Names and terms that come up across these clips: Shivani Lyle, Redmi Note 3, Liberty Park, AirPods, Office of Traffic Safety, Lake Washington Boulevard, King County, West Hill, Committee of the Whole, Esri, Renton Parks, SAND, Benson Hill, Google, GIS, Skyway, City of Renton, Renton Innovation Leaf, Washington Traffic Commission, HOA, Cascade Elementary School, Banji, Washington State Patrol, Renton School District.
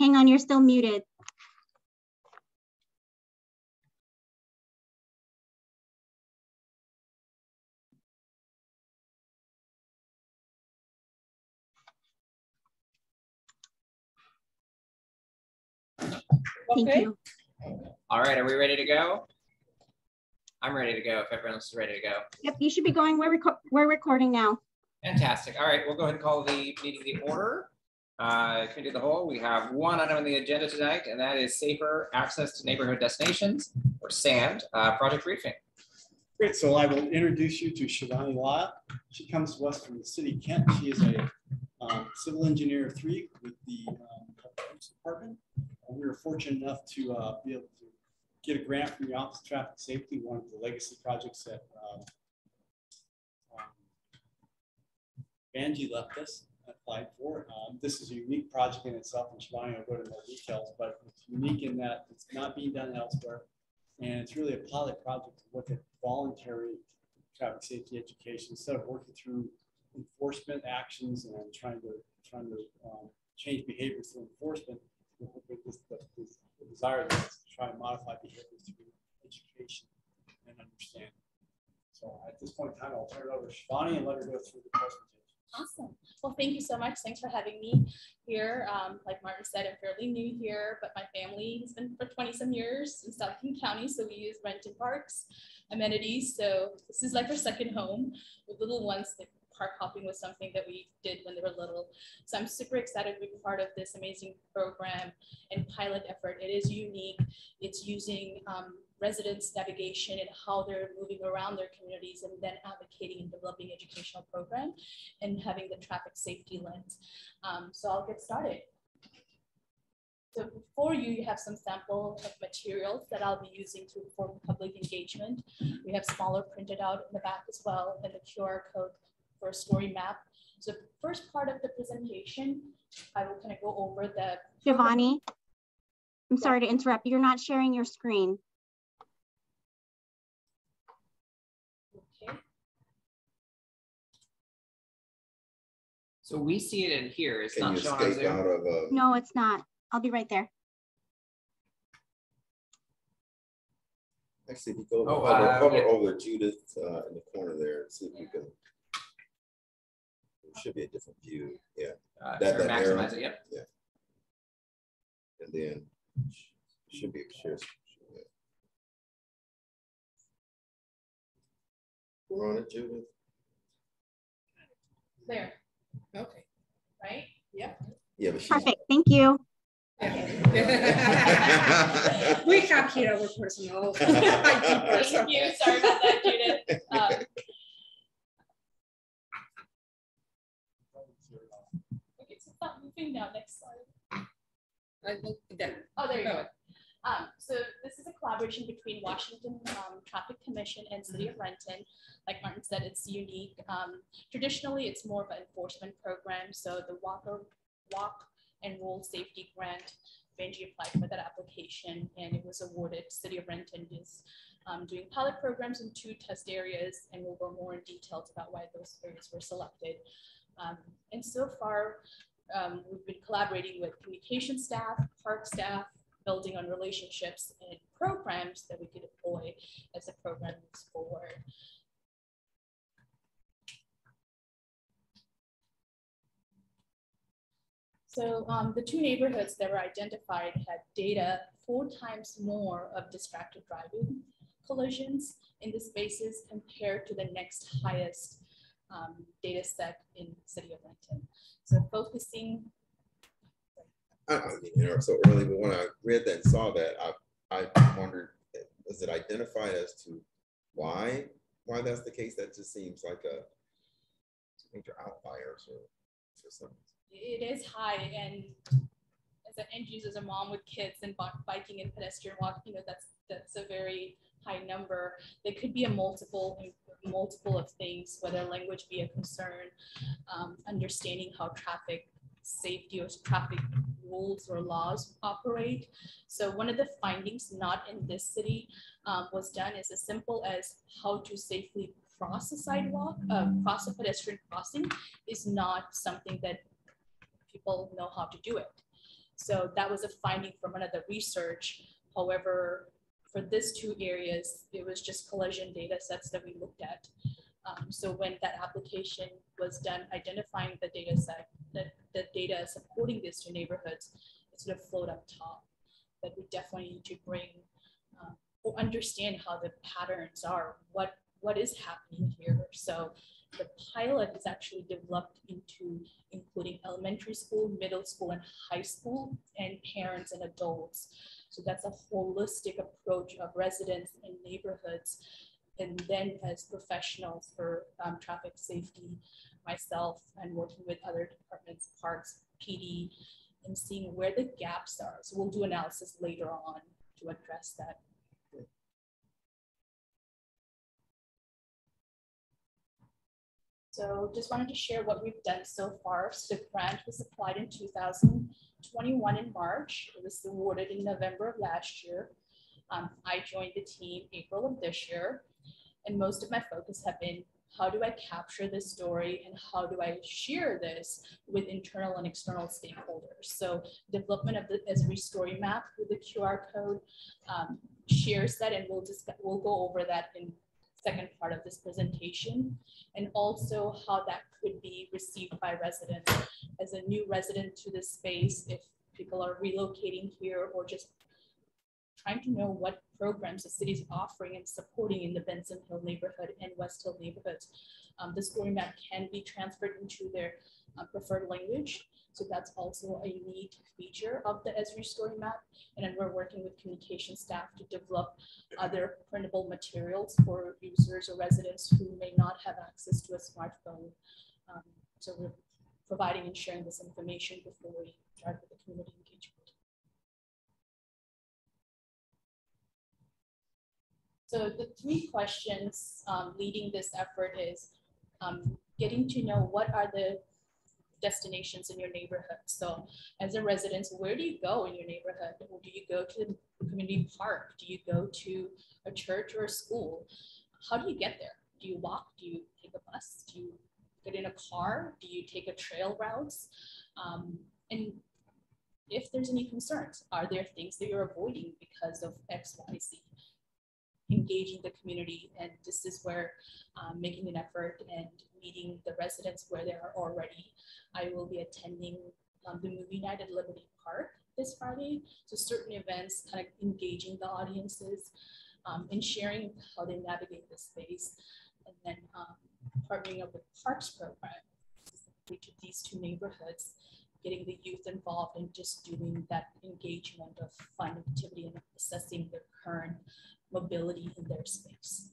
Hang on, you're still muted. Thank you. All right, are we ready to go? I'm ready to go if everyone else is ready to go. Yep, you should be going. We're recording now. Fantastic. All right, we'll go ahead and call the meeting to order. If we do the whole, we have one item on the agenda tonight, and that is Safer Access to Neighborhood Destinations, or SAND, project briefing. Great, so I will introduce you to Shivani Lyle. She comes to us from the city of Kent. She is a civil engineer 3 with the Parks Department. We were fortunate enough to be able to get a grant from the Office of Traffic Safety, one of the legacy projects that Banji left us, applied for. This is a unique project in itself, and Shivani will go to more details, but it's unique in that it's not being done elsewhere. And it's really a pilot project to look at voluntary traffic safety education instead of working through enforcement actions and trying to change behavior through enforcement. The desire is to try and modify behaviors through education and understanding. So at this point in time, I'll turn it over to Shivani and let her go through the presentation. Awesome. Well, thank you so much. Thanks for having me here. Like Martin said, I'm fairly new here, but my family has been for 20-some years in South King County, so we use Renton Parks amenities. So this is like our second home with little ones. That park hopping was something that we did when they were little. So I'm super excited to be part of this amazing program and pilot effort. It is unique. It's using residents' navigation and how they're moving around their communities and then advocating and developing educational program and having the traffic safety lens. So I'll get started. So before you have some sample of materials that I'll be using to inform public engagement. We have smaller printed out in the back as well, and the QR code for a story map. So first part of the presentation, I will kind of go over the— Shivani, I'm sorry to interrupt. You're not sharing your screen. Okay. So we see it in here. It's not shown on Zoom. No, it's not. I'll be right there. Actually, if you go hover over Judith in the corner there, see if you can. Should be a different view, yeah. That arrow, it, yep. Yeah. And then should be a share. We're on it, Judith. There. Okay. Right. Yep. Yeah. But perfect. Thank you. Okay. We have keto over personal. Thank you. Sorry about that, Judith. Now, next slide. Oh, there you go. So this is a collaboration between Washington Traffic Commission and City of Renton. Like Martin said, it's unique. Traditionally, it's more of an enforcement program. So the walk and roll safety grant, Banji applied for that application, and it was awarded. City of Renton is doing pilot programs in 2 test areas, and we'll go more in details about why those areas were selected. And so far, we've been collaborating with communication staff, park staff, building on relationships and programs that we could deploy as the program moves forward. So the 2 neighborhoods that were identified had data 4 times more of distracted driving collisions in the spaces compared to the next highest data set in City of Renton. So focusing. I don't mean to interrupt so early, but when I read that and saw that, I wondered, was it identified as to why that's the case? That just seems like a major outlier or something. It is high, and as an end user, as a mom with kids and biking and pedestrian walk, you know, that's a very high number. There could be a multiple of things, whether language be a concern, understanding how traffic safety or traffic rules or laws operate. So one of the findings not in this city was done is as simple as how to safely cross a sidewalk, cross a pedestrian crossing is not something that people know how to do it. So that was a finding from another research. However, for these two areas, it was just collision data sets that we looked at. So when that application was done, identifying the data set, the data supporting these two neighborhoods, it sort of float up top. That we definitely need to bring or understand how the patterns are, what is happening here. So the pilot is actually developed into including elementary school, middle school, and high school, and parents and adults. So that's a holistic approach of residents and neighborhoods. And then as professionals for traffic safety, myself, and working with other departments, parks, PD, and seeing where the gaps are. So we'll do analysis later on to address that. So just wanted to share what we've done so far. So the grant was applied in 2021 in March. It was awarded in November of last year. I joined the team April of this year. And most of my focus have been, how do I capture this story and how do I share this with internal and external stakeholders? So development of the Esri story map with the QR code shares that, and we'll go over that in second part of this presentation, and also how that could be received by residents. As a new resident to this space, if people are relocating here or just trying to know what programs the city's offering and supporting in the Benson Hill neighborhood and West Hill neighborhoods, the story map can be transferred into their preferred language. So that's also a unique feature of the Esri story map. And then we're working with communication staff to develop other printable materials for users or residents who may not have access to a smartphone. So we're providing and sharing this information before we start with the community engagement. So the three questions leading this effort is getting to know what are the destinations in your neighborhood. So as a resident, where do you go in your neighborhood? Do you go to the community park? Do you go to a church or a school? How do you get there? Do you walk? Do you take a bus? Do you get in a car? Do you take a trail routes? And if there's any concerns, are there things that you're avoiding because of X, Y, Z? Engaging the community, and this is where making an effort and meeting the residents where they are already. I will be attending the movie night at Liberty Park this Friday, so certain events kind of engaging the audiences and sharing how they navigate the space, and then partnering up with Parks program to these two neighborhoods, getting the youth involved and just doing that engagement of fun activity and assessing their current mobility in their space.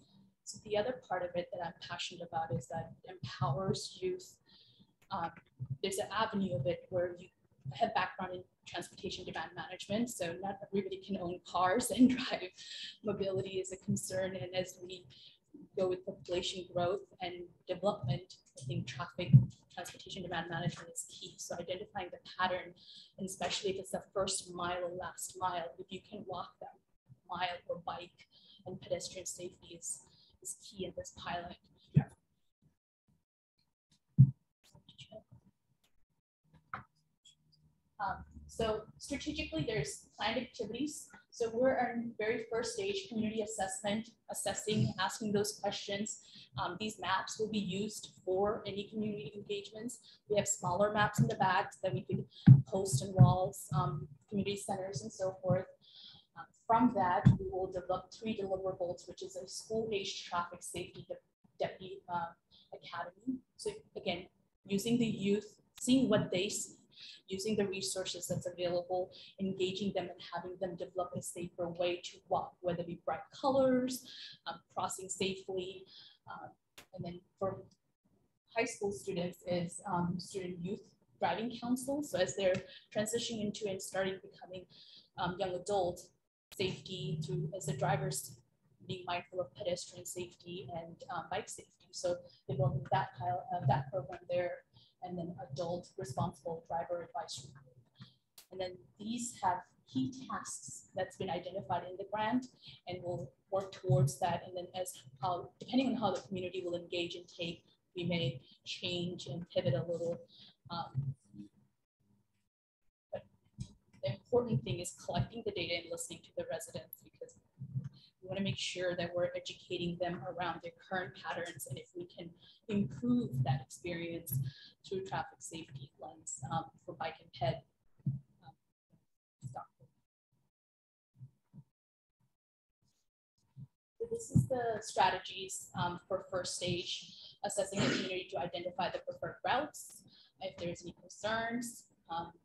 So the other part of it that I'm passionate about is that it empowers youth. There's an avenue of it where you have background in transportation demand management, so not everybody can own cars and drive. Mobility is a concern, and as we go with population growth and development, I think traffic, transportation demand management is key. So identifying the pattern, and especially if it's the first mile or last mile, if you can walk that mile or bike, and pedestrian safety is key in this pilot. Yeah. So strategically, there's planned activities. So we're in very first stage community assessment, assessing, asking those questions. These maps will be used for any community engagements. We have smaller maps in the back that we could post on walls, community centers, and so forth. From that, we will develop three deliverables, which is a school-based traffic safety deputy academy. So again, using the youth, seeing what they see, using the resources that's available, engaging them and having them develop a safer way to walk, whether it be bright colors, crossing safely. And then for high school students is student youth driving council. So as they're transitioning into and starting becoming young adults, safety through as the drivers being mindful of pedestrian safety and bike safety. So developing that pile of that program there, and then adult responsible driver advisory group. And then these have key tasks that's been identified in the grant, and we'll work towards that. And then as how, depending on how the community will engage and take, we may change and pivot a little. the important thing is collecting the data and listening to the residents, because we want to make sure that we're educating them around their current patterns, and if we can improve that experience through traffic safety lens for bike and ped. So this is the strategies for first stage, assessing the community to identify the preferred routes, if there's any concerns,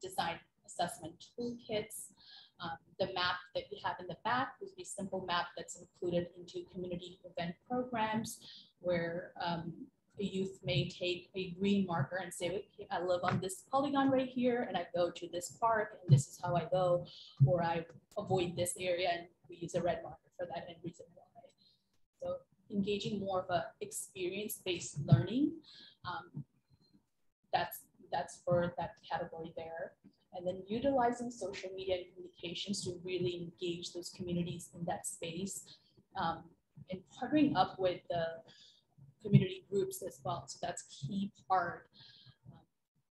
design assessment toolkits. The map that we have in the back would be a simple map that's included into community event programs where a youth may take a green marker and say, okay, I live on this polygon right here and I go to this park and this is how I go, or I avoid this area, and we use a red marker for that and reason why. So engaging more of a experience-based learning, that's for that category there. And then utilizing social media and communications to really engage those communities in that space, and partnering up with the community groups as well. So that's key part.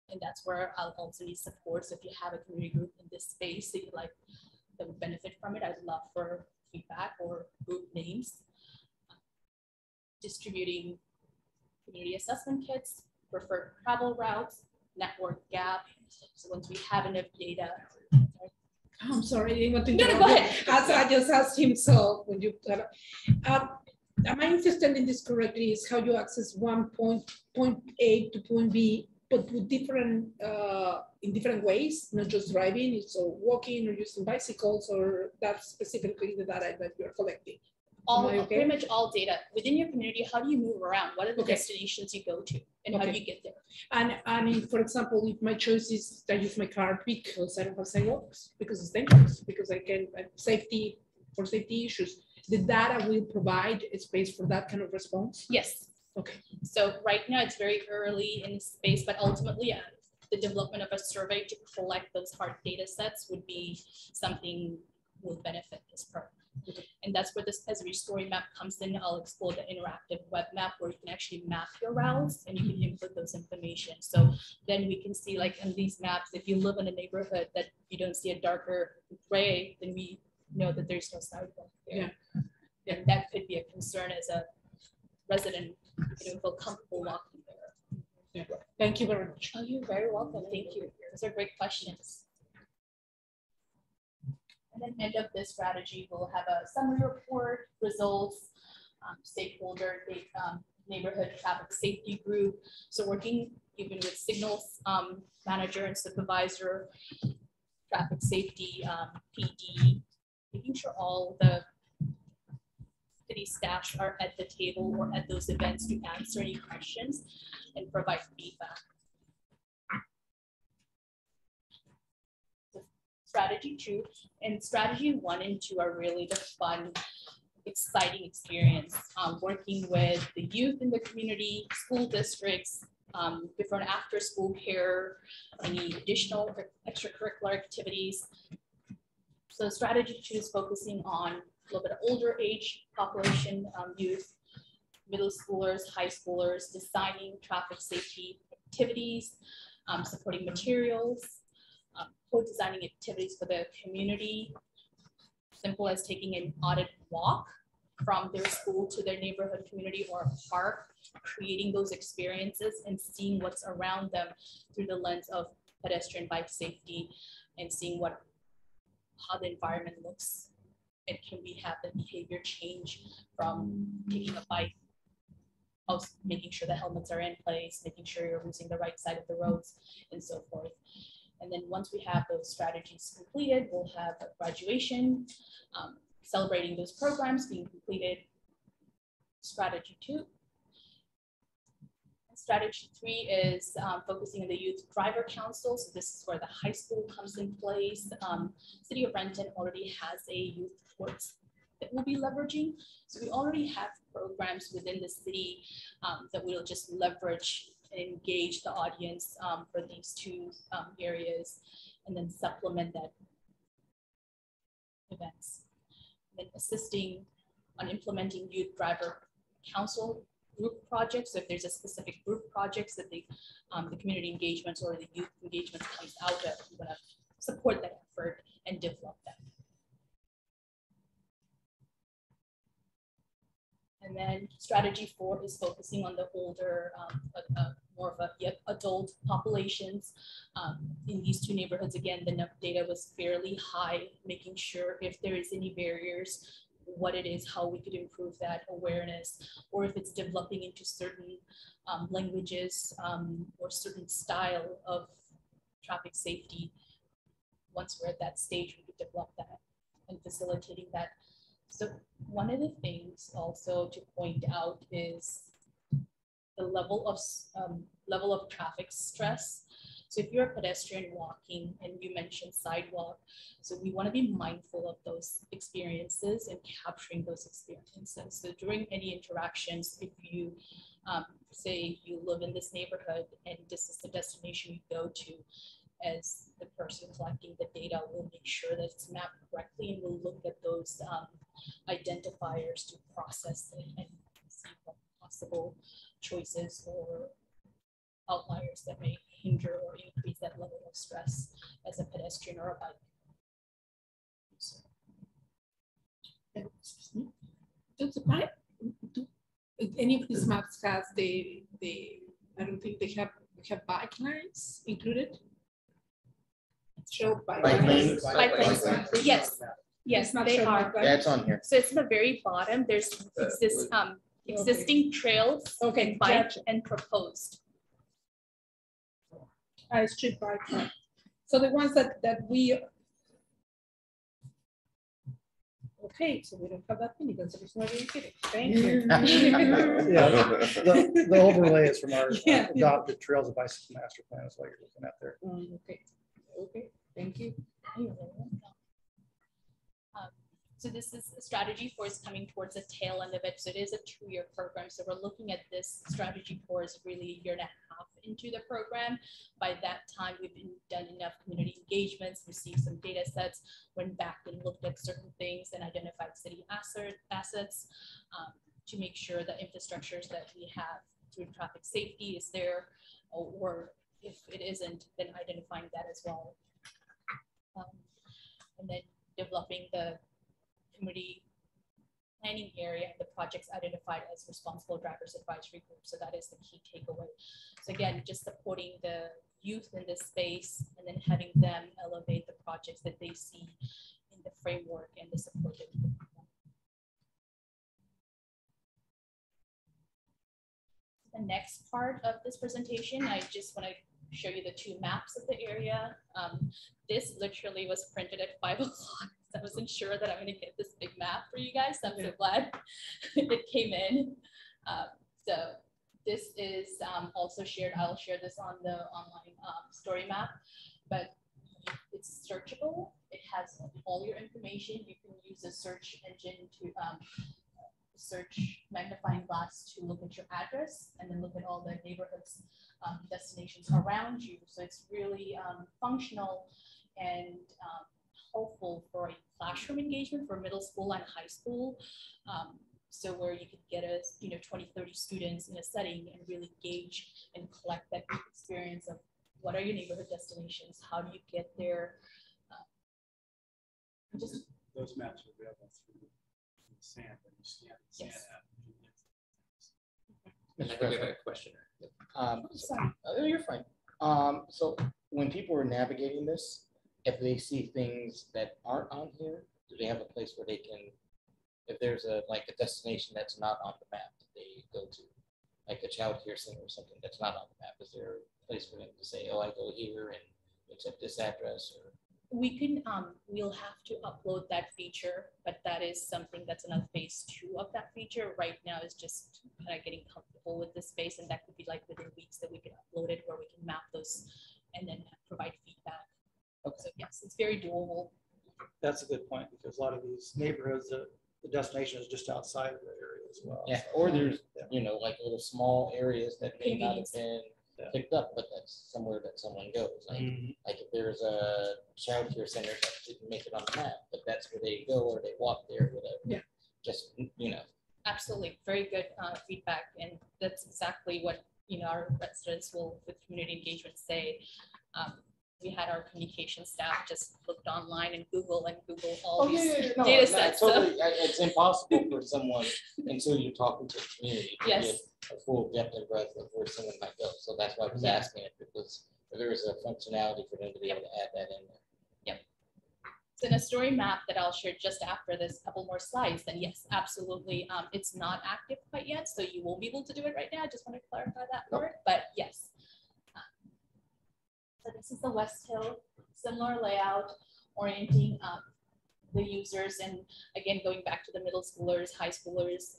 And that's where I'll also need support. So if you have a community group in this space that you like, that would benefit from it, I'd love for feedback or group names. Distributing community assessment kits, preferred travel routes, network gap. So once we have enough data, I'm sorry, I didn't want to interrupt. No, go ahead. Also, I just asked him, so would you? Am I interested in this correctly? Is how you access one point A to point B, but with different in different ways, not just driving, it's or walking or using bicycles, or that's specifically the data that you're collecting. All, okay? Pretty much all data within your community. How do you move around? What are the destinations you go to, and how do you get there? And if, for example, if my choice is I use my car because I don't have sidewalks, because it's dangerous, because I can safety for safety issues, the data will provide a space for that kind of response. Yes. Okay. So right now it's very early in space, but ultimately, the development of a survey to collect those hard data sets would be something will benefit this program. And that's where this Esri story map comes in. I'll explore the interactive web map where you can actually map your routes and you can input those information. So then we can see, like in these maps, if you live in a neighborhood that you don't see a darker gray, then we know that there's no sidewalk there. Yeah. Then that could be a concern as a resident. You don't feel comfortable walking there. Yeah. Thank you very much. Oh, you're very welcome. Thank you. Those are great questions. And then end of this strategy, we'll have a summary report, results, stakeholder, neighborhood traffic safety group. So working even with signals manager and supervisor, traffic safety, PD, making sure all the city staff are at the table or at those events to answer any questions and provide feedback. Strategy 2 and strategy 1 and 2 are really the fun, exciting experience. Working with the youth in the community, school districts, before and after school care, any additional extracurricular activities. So strategy 2 is focusing on a little bit older age population, youth, middle schoolers, high schoolers, designing traffic safety activities, supporting materials, co-designing activities for the community, simple as taking an audit walk from their school to their neighborhood community or a park, creating those experiences and seeing what's around them through the lens of pedestrian bike safety and seeing what how the environment looks and can we have the behavior change from taking a bike, also making sure the helmets are in place, making sure you're using the right side of the roads and so forth. And then once we have those strategies completed, we'll have a graduation, celebrating those programs being completed, strategy 2. Strategy 3 is focusing on the youth driver council. So this is where the high school comes in place. City of Renton already has a youth sports that we'll be leveraging. So we already have programs within the city that we'll just leverage and engage the audience for these two areas and then supplement that events. And then assisting on implementing youth driver council group projects. So if there's a specific group projects that the community engagements or the youth engagements comes out of, we want to support that effort and develop that. And then strategy 4 is focusing on the older, more of adult populations in these two neighborhoods. Again, the data was fairly high, making sure if there is any barriers, what it is, how we could improve that awareness, or if it's developing into certain languages or certain style of traffic safety. Once we're at that stage, we could develop that and facilitating that. So one of the things also to point out is the level of traffic stress. So if you're a pedestrian walking and you mentioned sidewalk, so we want to be mindful of those experiences and capturing those experiences. So during any interactions, if you say you live in this neighborhood and this is the destination you go to, as the person collecting the data, we'll make sure that it's mapped correctly and we'll look at those identifiers to process it and see what possible choices or outliers that may hinder or increase that level of stress as a pedestrian or a bike user. Does any of these maps has they I don't think they have bike lanes included? Show bike lanes. Yes, they are. That's on here. So it's the very bottom. There's existing trails, bike and proposed. Street bike lane. So the ones that we. Okay, so we don't have that many. That's not really kidding. Thank you. Yeah, the overlay is from our adopted Trails of Bicycle Master Plan. That's what you're looking at there. Okay, thank you. So this is strategy 4 is coming towards the tail end of it. So it is a 2-year program. So we're looking at this strategy 4 is really 1.5 years into the program. By that time, we've done enough community engagements, received some data sets, went back and looked at certain things and identified city assets to make sure the infrastructures that we have through traffic safety is there, or if it isn't, then identifying that as well. And then developing the community planning area, the projects identified as responsible drivers advisory group. So that is the key takeaway. So again, just supporting the youth in this space and then having them elevate the projects that they see in the framework and the support that we give them. The next part of this presentation, I just want to show you the 2 maps of the area. This literally was printed at 5 o'clock. I wasn't sure that I'm going to get this big map for you guys. So I'm so glad it came in. So this is also shared. I'll share this on the online story map, but it's searchable. It has all your information. You can use a search engine to search magnifying glass to look at your address and then look at all the neighborhoods, destinations around you. So it's really functional and helpful for a classroom engagement for middle school and high school. So where you could get 20, 30 students in a setting and really gauge and collect that experience of what are your neighborhood destinations? How do you get there? Those maps are available through SAMP, and you scan the SAMP app. I have a question. You're fine. So when people are navigating this, if they see things that aren't on here, do they have a place where they can, if there's a destination that's not on the map that they go to, like a child care center or something that's not on the map, is there a place for them to say, oh, I go here and accept this address? Or we can, we'll have to upload that feature, but that is something that's another phase 2 of that feature. Right now is just kind of getting comfortable with the space, and that could be like within weeks that we can upload it where we can map those and then provide feedback. Okay. So yes, it's very doable. That's a good point, because a lot of these neighborhoods, the destination is just outside of the area as well. Yeah, so, or there's like little small areas that may not have been picked up, but that's somewhere that someone goes. Like like if there's a child care center that didn't make it on the map, but that's where they go or they walk there, whatever. Yeah. Just Absolutely, very good feedback, and that's exactly what our residents will with community engagement say. we had our communication staff just looked online and Google all these data sets. Totally, it's impossible for someone until you're talking to the community to get a full depth and breadth of where someone might go. So that's why I was asking if there was a functionality for them to be able to add that in there. So in a story map that I'll share just after this, couple more slides, then yes, absolutely. It's not active quite yet, so you won't be able to do it right now. I just want to clarify that part, but yes. So this is the West Hill, similar layout, orienting the users. And again, going back to the middle schoolers, high schoolers,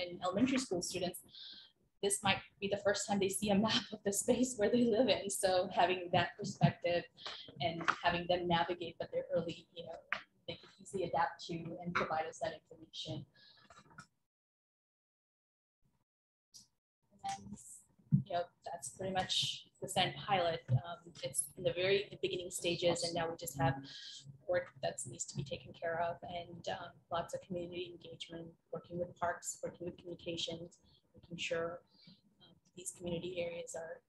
and elementary school students, this might be the first time they see a map of the space where they live in. So having that perspective and having them navigate, but they're early, you know, they can easily adapt to and provide us that information. And, you know, that's pretty much the SEND pilot. It's in the very beginning stages, and now we just have work that needs to be taken care of, and lots of community engagement, working with parks, working with communications, making sure these community areas are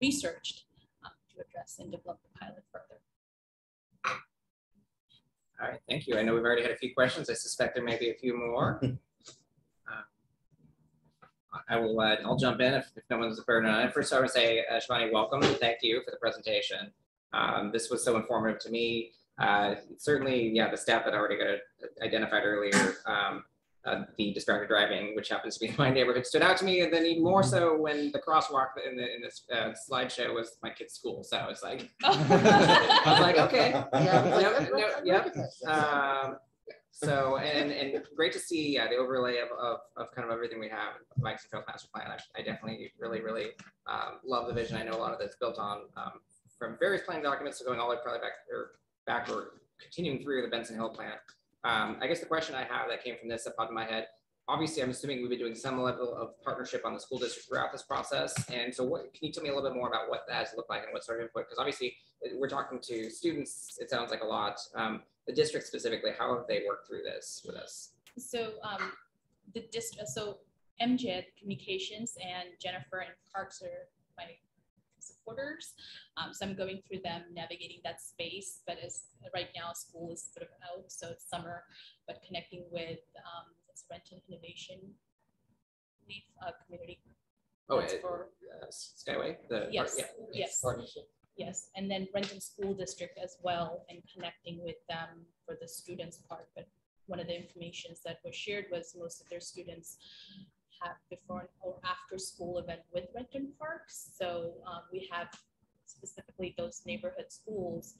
researched to address and develop the pilot further. All right, thank you. I know we've already had a few questions. I suspect there may be a few more. I'll jump in if no one's heard on it. First, I want to say, Shivani, welcome. Thank you for the presentation. This was so informative to me. Certainly, yeah, the stat that I already got identified earlier, the distracted driving, which happens to be in my neighborhood, stood out to me, and then even more so when the crosswalk in this slideshow was my kid's school. So it's like, I was like, okay, so and great to see the overlay of kind of everything we have, bikes and trail master plan. I definitely really love the vision. I know a lot of that's built on from various planning documents, so going all the way probably backward, continuing through the Benson Hill plan. I guess the question I have that came from this up out of my head, obviously I'm assuming we've been doing some level of partnership on the school district throughout this process. And so what, can you tell me a little bit more about what that has looked like and what sort of input? Because obviously we're talking to students, it sounds like a lot. The district specifically, how have they worked through this with us? So the district, so MJ Communications and Jennifer and Parks are my supporters. So I'm going through them, navigating that space, but as right now school is sort of out, so it's summer, but connecting with this Renton Innovation Leaf community. Oh, for, Skyway? The partnership. Yes, and then Renton School District as well, and connecting with them for the students part. But one of the informations that was shared was most of their students have before or after school event with Renton Parks. So we have specifically those neighborhood schools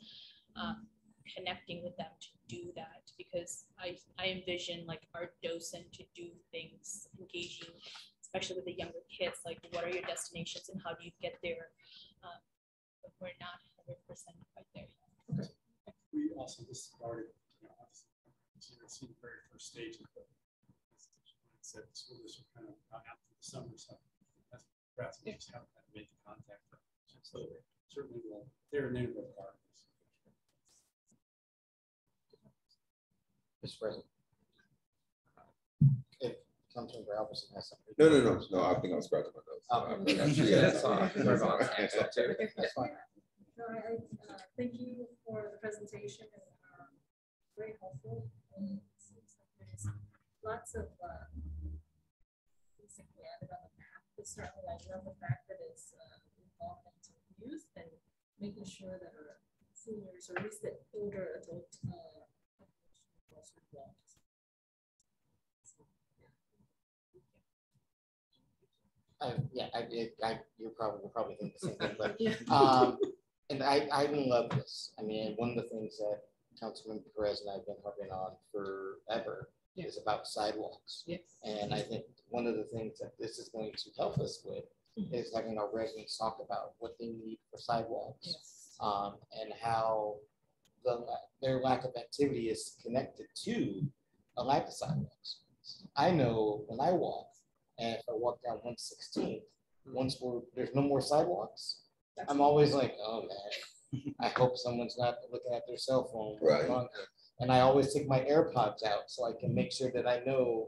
connecting with them to do that, because I envision like our docent to do things engaging, especially with the younger kids, like what are your destinations and how do you get there? But we're not 100% quite there yet. Okay. We also just started, you know, obviously, you see the very first stage of the said the school district kind of gone out for the summer, so that's perhaps we just haven't had to make the contact. So certainly will they're a neighborhood partners. Mr. President. If Councilman Robertson has something. No, I think I was about to put those. That's fine. No, I thank you for the presentation, and very helpful. And it seems like there's lots of added on the map, but certainly I love the fact that it's involved into youth and making sure that our seniors, or at least the older adult population, are also involved. You're probably thinking the same thing, but and I love this. I mean, one of the things that Councilman Perez and I have been harping on forever is about sidewalks. And I think one of the things that this is going to help us with is having our residents talk about what they need for sidewalks, and how their lack of activity is connected to a lack of sidewalks. I know when I walk, and if I walk down 116th, once there's no more sidewalks, I'm always like, oh man, I hope someone's not looking at their cell phone. And I always take my AirPods out so I can make sure that I know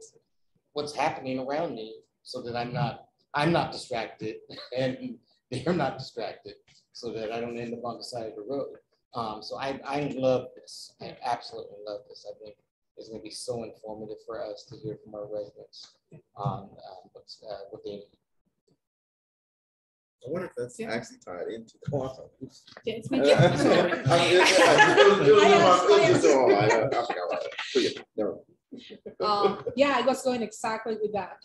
what's happening around me, so that I'm not distracted and they are not distracted so that I don't end up on the side of the road. So I love this. I absolutely love this. I think it's going to be so informative for us to hear from our residents on what they need. I wonder if that's actually tied into the water. Yeah, I was going exactly with that.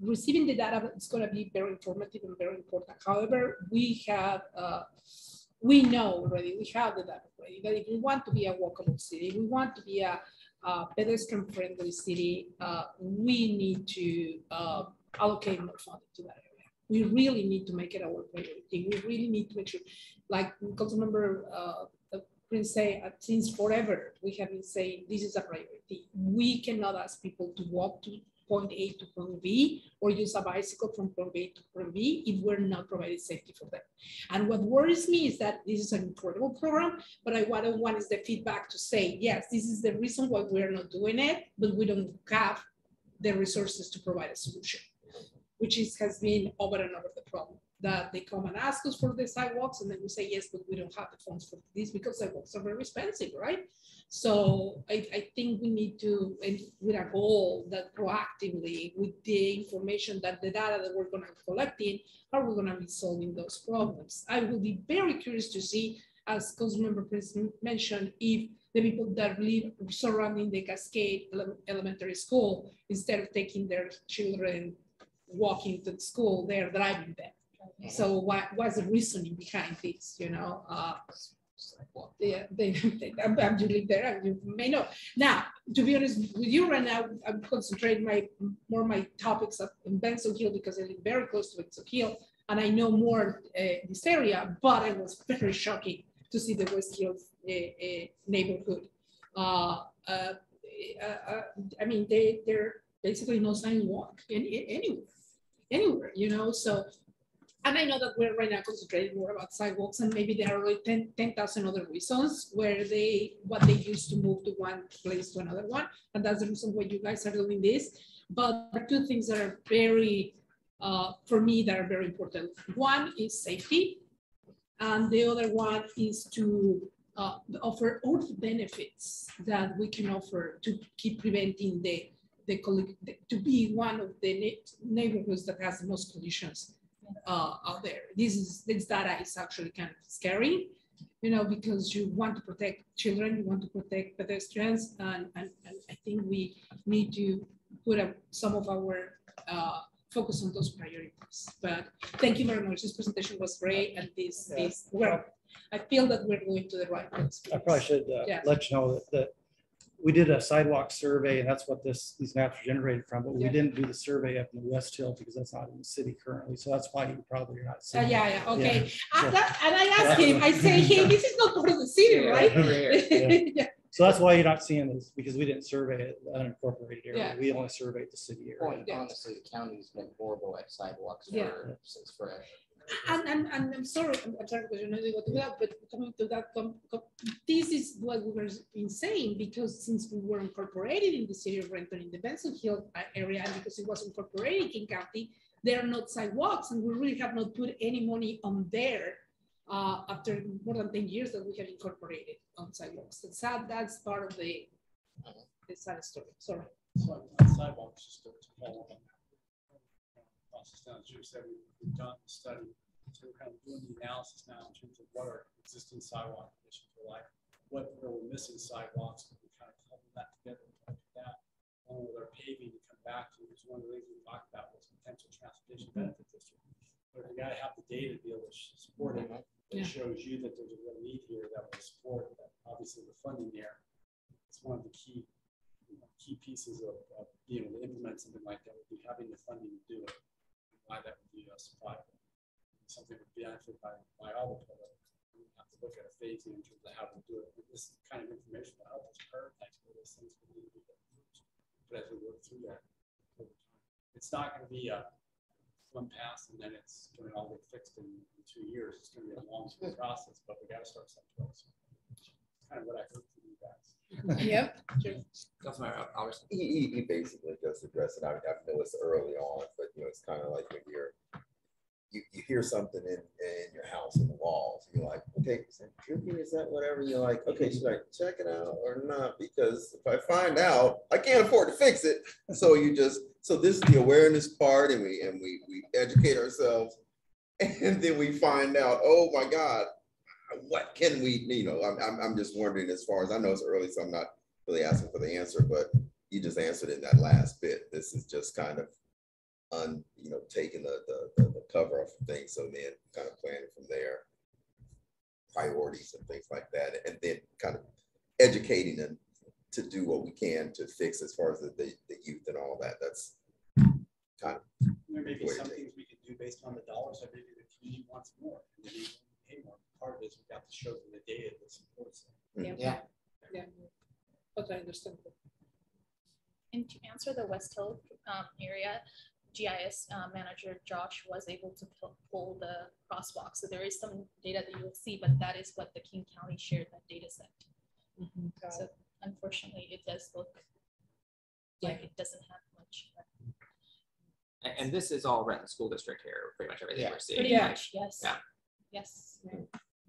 Receiving the data is going to be very informative and very important. However, we know already, we have the data already, that if we want to be a walkable city, we want to be a pedestrian friendly city, we need to allocate more funding to that area. We really need to make it our priority. We really need to make sure, like Councilmember Prince say, since forever, we have been saying this is a priority. We cannot ask people to walk to point A to point B or use a bicycle from point A to point B if we're not providing safety for them. And what worries me is that this is an incredible program, but what I want is the feedback to say, yes, this is the reason why we're not doing it, but we don't have the resources to provide a solution, which is, has been over and over the problem, that they come and ask us for the sidewalks and then we say, yes, but we don't have the funds for this because sidewalks are very expensive, right? So I think we need to, and with a goal that proactively with the information that the data that we're gonna be collecting, how we're gonna be solving those problems. I will be very curious to see, as Councilmember Prince mentioned, if the people that live surrounding the Cascade Elementary School, instead of taking their children walking to the school, they're driving them. Okay. So what was the reasoning behind this, you know? Well, I'm you live there, you may know. Now, to be honest with you right now, I'm concentrating my topics in Benson Hill because I live very close to Benson Hill and I know more this area, but I was very shocking to see the West Hill neighborhood. I mean, they're basically no sidewalk anywhere, you know, so, and I know that we're right now concentrating more about sidewalks and maybe there are like 10,000 other reasons where what they used to move to one place to another one. And that's the reason why you guys are doing this. But there are two things that are very, for me, that are very important. One is safety. And the other one is to offer all the benefits that we can offer to keep preventing to be one of the neighborhoods that has the most collisions out there. This data is actually kind of scary, you know, because you want to protect children, you want to protect pedestrians, and I think we need to put up some of our focus on those priorities. But thank you very much. This presentation was great, and well, I feel that we're going to the right place. I probably should let you know that we did a sidewalk survey, and that's what these maps are generated from. But we didn't do the survey up in the West Hill because that's not in the city currently. So that's why you probably are not seeing. Okay. Yeah. And I asked him. I say, hey, this is not part of the city, right? Yeah. So that's why you're not seeing this, because we didn't survey the unincorporated area. Yeah. We only surveyed the city area. Honestly, the county's been horrible at sidewalks since forever. And I'm sorry because you know what to do, but coming to that, this is what we were saying, because since we were incorporated in the city of Renton in the Benson Hill area, and because it was incorporated in King County, there are not sidewalks, and we really have not put any money on there after more than 10 years that we have incorporated on sidewalks. And so that's part of the sad story. Sorry. Sidewalks just as you said, we've done the study, so we're kind of doing the analysis now in terms of what our existing sidewalk conditions are like, what we're missing sidewalks, and we're kind of holding that together and that along with our paving to come back to, because one of the things we talked about was potential transportation benefit district. But we got to have the data to be able to support it. It shows you that there's a real need here that will support that. Obviously, the funding there, it's one of the key pieces of being able to implement something like that would be having the funding to do it. Why that would be supplied. Something would be answered by all the people. We have to look at a phasing in terms of how to do it. But this kind of information will help us prioritize where those things will need to be improved. But as we work through that, it's not going to be a one pass and then it's going to all get fixed in 2 years. It's going to be a long process, but we got to start someplace. It's kind of what I heard from you guys. Yep. He basically just addressed it. I've noticed early on, but you know, it's kind of like when you're you hear something in your house in the walls, and you're like, okay, is that trippy? Is that whatever? You're like, okay, should I check it out or not? Because if I find out, I can't afford to fix it. So you just, so this is the awareness part, and we educate ourselves, and then we find out, oh my God, what can we, you know, I'm just wondering, as far as I know, it's early, so I'm not really asking for the answer, but you just answered in that last bit. This is just kind of you know, taking the cover off of things, so then kind of planning from there, priorities and things like that, and then kind of educating them to do what we can to fix as far as the youth and all that. That's kind of, there may be some things we could do based on the dollars, or maybe the community wants more, and maybe pay more. Part of it is we got to show them the data that supports it. Yeah. Yeah. Yeah. But I understand. And to answer the West Hill area, GIS manager Josh was able to pull the crosswalk. So there is some data that you'll see, but that is what the King County shared, that data set. Mm-hmm. So unfortunately, it does look like it doesn't have much. And this is all Renton School District here, pretty much everything we're seeing. Pretty much, yes. Yeah. Yes. Mm-hmm.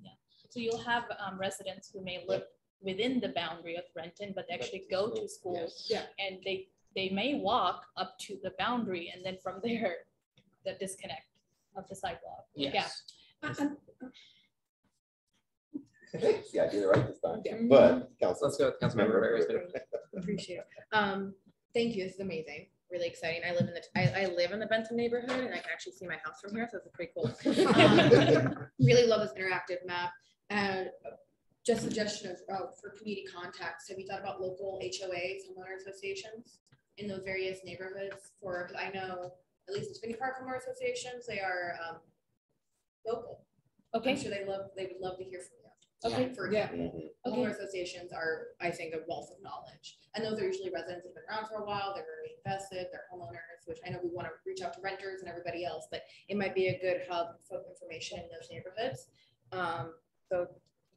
Yeah. So you'll have residents who may live within the boundary of Renton, but they actually go to school, and they may walk up to the boundary, and then from there, the disconnect of the sidewalk. Yes. Yeah. Yeah, I did it right this time. Yeah. But Council, let's go with Councilmember Rivera. Appreciate it. Thank you. This is amazing. Really exciting. I live in the I live in the Benson neighborhood, and I can actually see my house from here, so it's pretty cool. Really love this interactive map. Just suggestion of for community contacts. Have you thought about local HOAs, homeowner associations, in those various neighborhoods? For I know at least the Liberty Park homeowner associations, they are local. Okay, I'm sure they would love to hear from you. Okay, for example, homeowner associations are, I think, a wealth of knowledge, and those are usually residents who've been around for a while. They're very invested. They're homeowners, which I know we want to reach out to renters and everybody else, but it might be a good hub for information in those neighborhoods. So.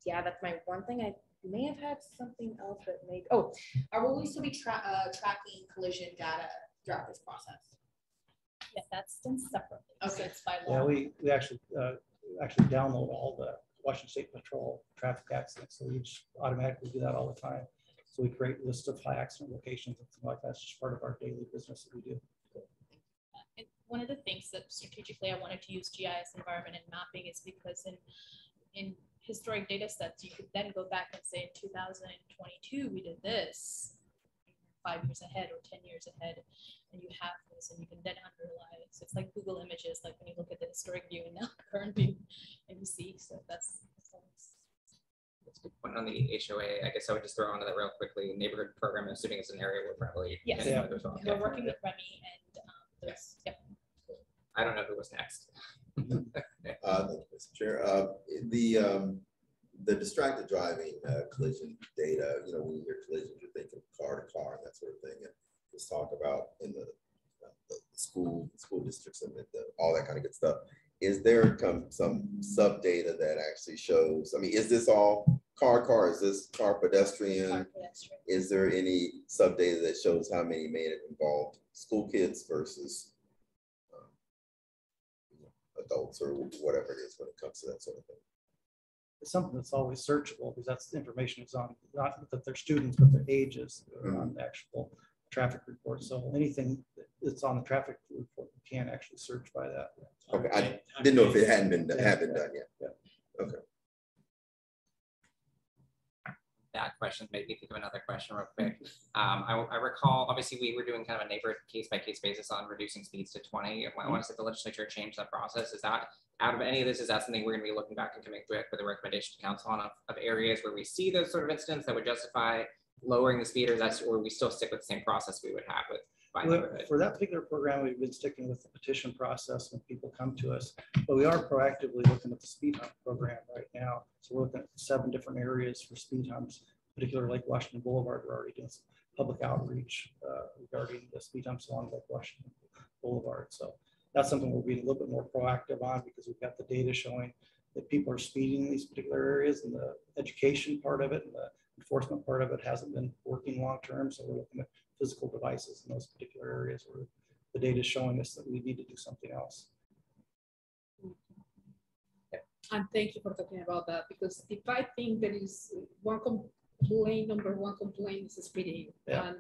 Yeah, that's my one thing. I may have had something else that may. Oh, will we still be tracking collision data throughout this process? Yeah, that's done separately. Okay, so it's by law. Yeah, we actually download all the Washington State Patrol traffic accidents, so we just automatically do that all the time. So we create lists of high accident locations and things like that. It's just part of our daily business that we do. And one of the things that strategically I wanted to use GIS environment and mapping is because in historic data sets, you could then go back and say in 2022 we did this, 5 years ahead or 10 years ahead, and you have this, and you can then underlie it. So it's like Google Images, like when you look at the historic view and now the current view, and you see. So that's a good point on the HOA. I guess I would just throw onto that real quickly. Neighborhood program, I'm assuming it's an area where probably we're working with Remy and yes. Yep. I don't know who was next. Mr. Chair, the distracted driving collision data, you know, when you hear collisions, you're thinking car to car and that sort of thing. And let's talk about in the school districts and all that kind of good stuff. Is there some sub data that actually shows? I mean, is this all car? Is this car pedestrian? Is there any sub data that shows how many may have involved school kids versus adults or whatever it is when it comes to that sort of thing? It's something that's always searchable, because that's the information is on, not that they're students, but their ages on the actual traffic report. So anything that's on the traffic report, you can actually search by that. Okay, I didn't know if it hadn't been done yet. Yeah. Okay. That question made me think of another question real quick. I recall, obviously, we were doing kind of a neighborhood case-by-case basis on reducing speeds to 20. I want to say the legislature changed that process. Is that, out of any of this, is that something we're going to be looking back and coming back with a recommendation to council on of areas where we see those sort of incidents that would justify lowering the speed, or that's where we still stick with the same process we would have with? Well, for that particular program, we've been sticking with the petition process when people come to us, but we are proactively looking at the speed hump program right now. So we're looking at 7 different areas for speed humps, particularly Lake Washington Boulevard. We're already doing some public outreach regarding the speed humps along Lake Washington Boulevard. So that's something we'll be a little bit more proactive on, because we've got the data showing that people are speeding in these particular areas, and the education part of it and the enforcement part of it hasn't been working long term. So we're looking at physical devices in those particular areas where the data is showing us that we need to do something else. And thank you for talking about that, because if I think there is one complaint, number one complaint is speeding. Yeah.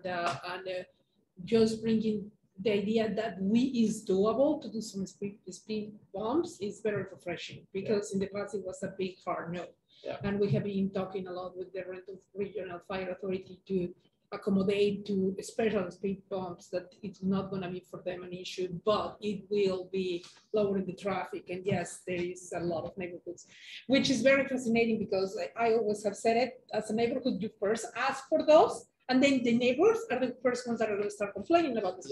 And just bringing the idea that we is doable to do some speed bumps is very refreshing, because in the past it was a big hard no. Yeah. And we have been talking a lot with the Renton Regional Fire Authority to accommodate to special speed bumps, that it's not going to be for them an issue, but it will be lowering the traffic. And yes, there is a lot of neighborhoods, which is very fascinating, because I always have said it, as a neighborhood, you first ask for those, and then the neighbors are the first ones that are going to start complaining about the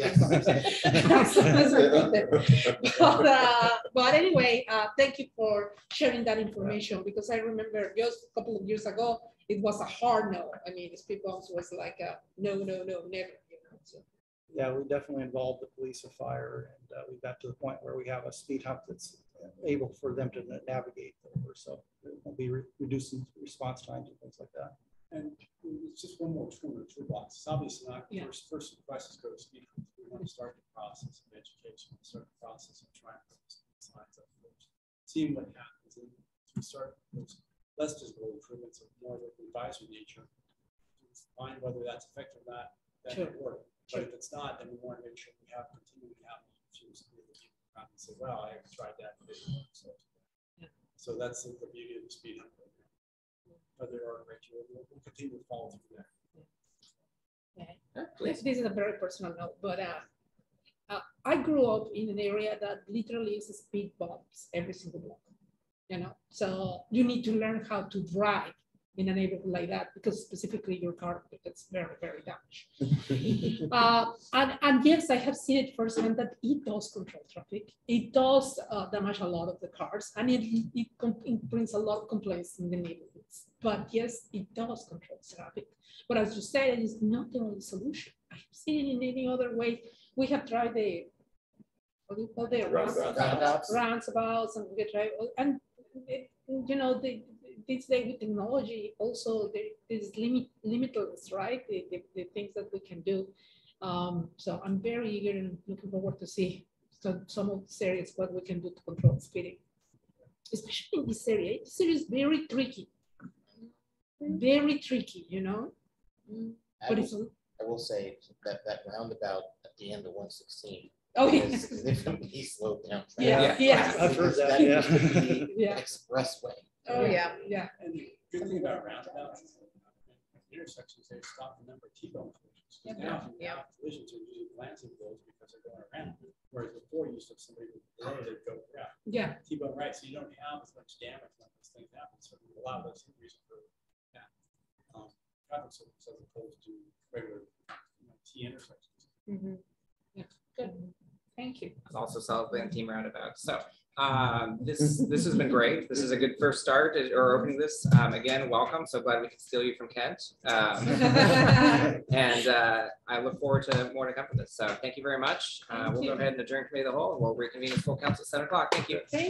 speed bumps. But anyway, thank you for sharing that information, because I remember just a couple of years ago, it was a hard no. I mean, the speed bumps was like a no, no, no, never. You know, so. Yeah, we definitely involved the police and fire, and we got to the point where we have a speed hump that's able for them to navigate over. So we'll be reducing response times and things like that. And it's just one more tool in the toolbox. It's obviously not the first request is go to speed humps. We want to start the process of education, start the process of trying to signs up first, seeing what happens, and we start those. Less visible improvements of more of an advisory nature. Find whether that's effective or not, that might work. But if it's not, then we want to make sure we have continuing outreach to people and say, well, I tried that, but it didn't work. So, so that's the beauty of the speed hump program. Whether or not, we'll continue to follow through there. This is a very personal note, but I grew up in an area that literally is speed bumps every single block. You know, so you need to learn how to drive in a neighborhood like that, because specifically your car gets very, very damaged. And yes, I have seen it firsthand that it does control traffic. It does damage a lot of the cars, and it brings a lot of complaints in the neighborhoods. But yes, it does control traffic. But as you said, it is not the only solution. I have seen it in any other way. We have tried the, what do you call the roundabouts, and we try and. You know, these days with technology, also there's limitless, right? The things that we can do. So I'm very eager and looking forward to see some of the areas what we can do to control speeding, especially in this area. This area is very tricky, you know. But I will say that roundabout at the end of 116. Oh, yeah. Significantly slowed down. I've heard that. Expressway. Oh, yeah. And the good thing about roundabouts is that intersections, they stop the number of T-bone collisions. Now, collisions are usually glancing those because they're going around. Whereas before, you used to have somebody would go around. Yeah. T-bone, right? So you don't have as much damage when those things happen. So a lot of those reasons for that. Traffic service as opposed to regular T intersections. Good. Thank you. It's also solid plan team roundabout. So this has been great. This is a good first start or opening this. Again, welcome. So glad we could steal you from Kent. And I look forward to more to come from this. So thank you very much. We'll go ahead and adjourn committee of the whole. We'll reconvene in full council at 7 o'clock. Thank you.